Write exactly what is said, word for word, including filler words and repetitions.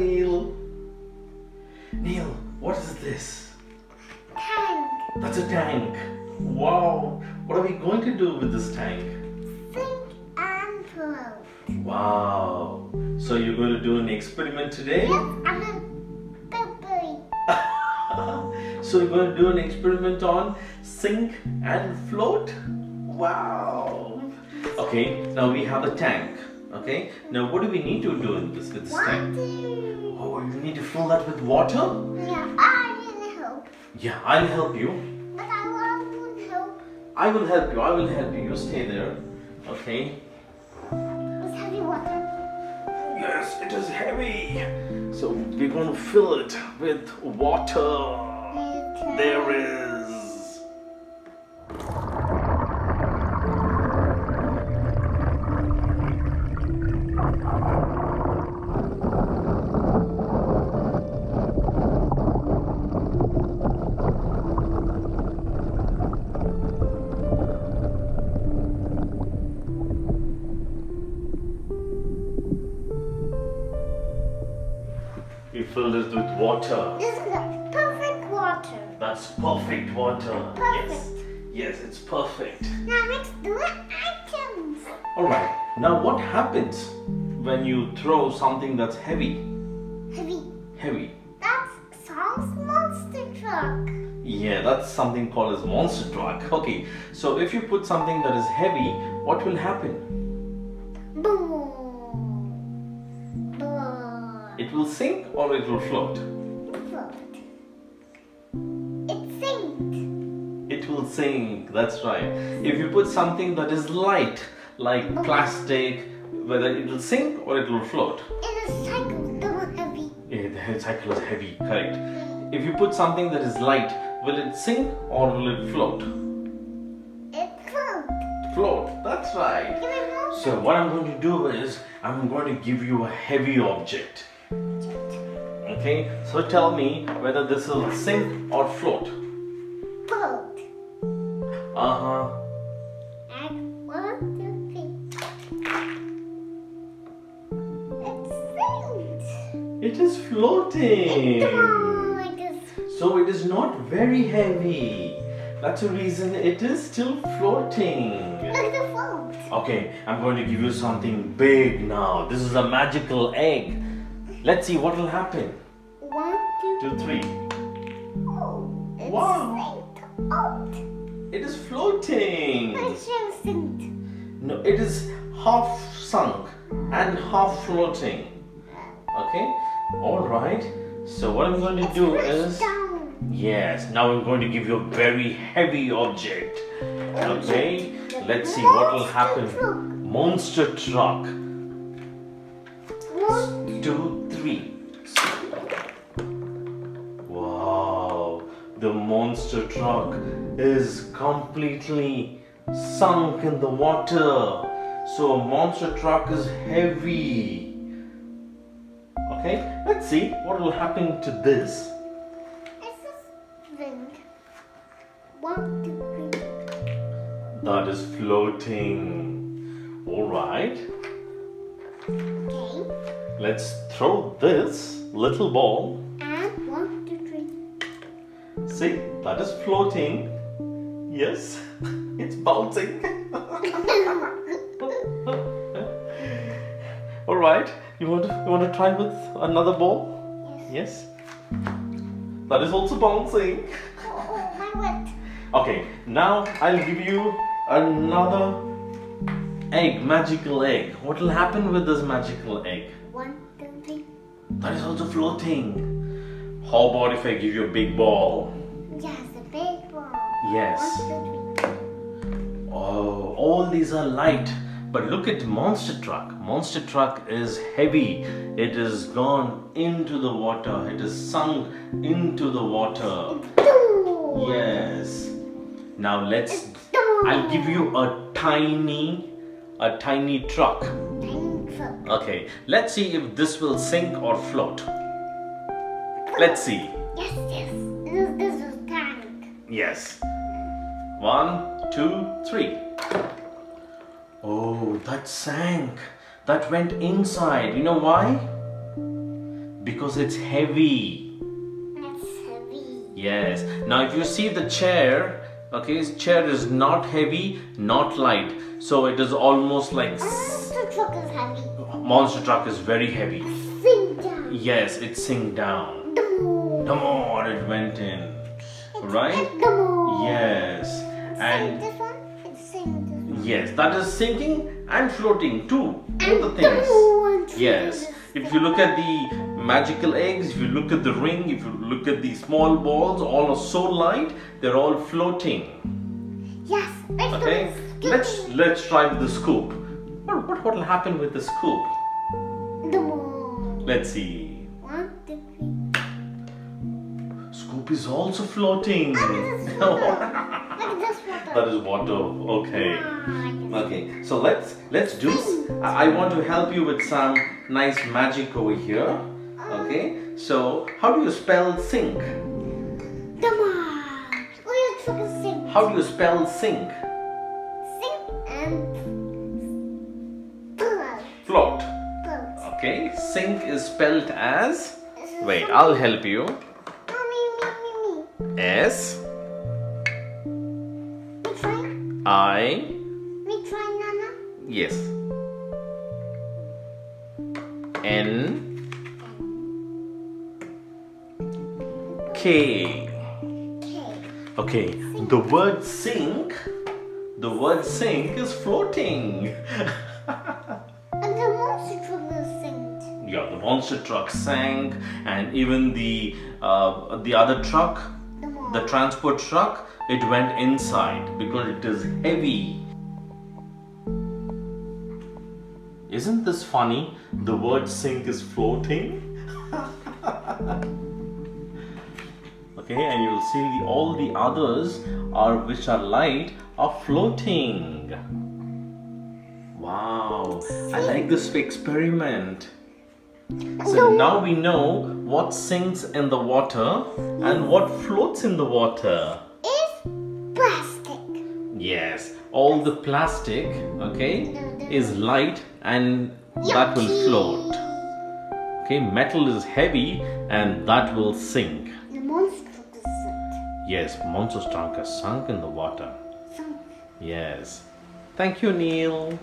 Neil. Neil, what is this? Tank. That's a tank. Wow. What are we going to do with this tank? Think and float. Wow. So you're going to do an experiment today? Yes, I'm a baby. So you're going to do an experiment on sink and float? Wow. Okay, now we have a tank. Okay, now what do we need to do in this with this water. tank? Oh, you need to fill that with water? Yeah, I need help. Yeah, I'll help you. But I won't help. I will help you, I will help you. You stay there. Okay. It's heavy water. Yes, it is heavy. So we're going to fill it with water. Okay. There is. We filled it with water. This is perfect water. That's perfect water. Perfect. Yes. Yes, it's perfect. Now let's do it items. Alright. Now what happens when you throw something that's heavy? Heavy. Heavy. That's sounds monster truck. Yeah, that's something called as monster truck. Okay. So if you put something that is heavy, what will happen? Boom. It will sink or it will float? Float. It sinks. It will sink, that's right. If you put something that is light, like okay. plastic, whether it will sink or it will float. And the cycle is heavy. Yeah, the cycle is heavy, correct. If you put something that is light, will it sink or will it float? It float. Float, that's right. So what I'm going to do is, I'm going to give you a heavy object. Okay, so tell me whether this will sink or float. Float. Uh huh. I want to think. It sinks. It is floating. No, it is. So it is not very heavy. That's the reason it is still floating. Look at the float. Okay, I'm going to give you something big now. This is a magical egg. Let's see what will happen. one, two, three. Oh, it's wow. Out. It is floating. No, it is half sunk and half floating. Okay. All right. So what I'm going to it's do is down. Yes. Now I'm going to give you a very heavy object. Okay. Let's see what will happen. Truck. Monster truck. One, two. Wow, the monster truck is completely sunk in the water. So a monster truck is heavy. Okay, let's see what will happen to this. It's a swing. One, two, three. That is floating. Alright. Okay. Let's throw this little ball. And one, two, three. See, that is floating. Yes, it's bouncing. All right, you want to, you want to try with another ball? Yes. Yes. That is also bouncing. Oh, my wet. Okay, now I'll give you another egg, magical egg. What will happen with this magical egg? one, two, three. That is also floating. How about if I give you a big ball? Yes, a big ball. Yes. one, two, three. Oh, all these are light. But look at monster truck. Monster truck is heavy. It has gone into the water. It is sunk into the water. Yes. Now let's... I'll give you a tiny, a tiny truck. Okay, let's see if this will sink or float. Let's see. Yes, yes. This, this is a tank. Yes. One, two, three. Oh, that sank. That went inside. You know why? because it's heavy. It's heavy. Yes. Now if you see the chair, okay, chair is not heavy, not light. So it is almost like... Monster truck is heavy. Monster truck is very heavy. It sink down. Yes, it sink down. The more it went in. It's right? The more. Yes. And this one, it's sinking. Yes, that is sinking and floating too. Both the things. Yes. If you look at the magical eggs, if you look at the ring, if you look at the small balls, all are so light, they're all floating. Yes. Let's okay. Let's let's try with the scoop. What what what'll happen with the scoop? The ball. Let's see. One, two, three. Scoop is also floating. That is water. Okay. Okay. So let's let's do. I want to help you with some nice magic over here. Okay. So how do you spell sink? How do you spell sink? Sink and float. Okay. Sink is spelled as. Wait. I'll help you. S. I. We try, Nana. Yes. N. K. K. Okay. The word sink. The word sink is floating. And the monster truck sank. Yeah, the monster truck sank, and even the uh, the other truck, the, the transport truck. It went inside because it is heavy. Isn't this funny? The word sink is floating. Okay, and you'll see the, all the others are which are light are floating. Wow, I like this experiment. So now we know what sinks in the water and what floats in the water. Plastic. Yes, all the plastic, okay, is light and yucky. That will float. Okay, metal is heavy and that will sink. The monster truck is sunk. Yes, monster truck has sunk in the water. Sunk. Yes. Thank you, Neil.